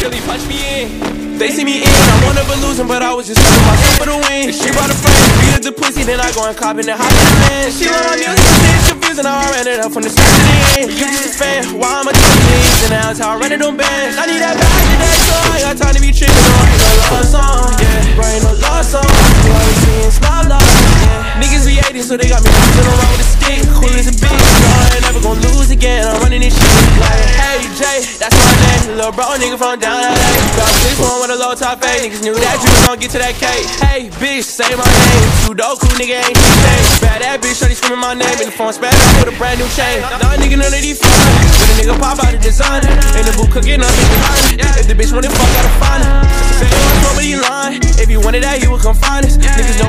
Really punch me in. They see me in. I wanna be losing, but I was just looking myself for the win. She brought a friend, beat up the pussy, then I go and cop in the hot man. She love my music, it's confusing. I ran it up from the start to the end. You just a fan, why am I doing these? And now it's how I run it on bands. I need that bag to that song. I got time to be tripping on. Ain't no love song, yeah. Bro, ain't no love song. You always seeing slow love, yeah. Niggas be 80, so they got me losing around with a stick. Cool as a bitch, no, I ain't never gonna lose again. I'm running this shit like, hey Jay, that's my name. Lil' bro, nigga from down. Got this one with a low top fade. Niggas knew that you was gon' get to that cake. Hey, bitch, say my name. Sudoku, nigga, ain't shit changed. Bad that bitch, shorty screaming my name. In the phone, spat out with a brand new chain. Nah, nigga, none of these fun. When a nigga pop out of design, in the boot cooking up, nigga, hiding. If the bitch wanted fuck, gotta find her. Say, you want somebody lying. If you wanted that, you would come find us. Niggas know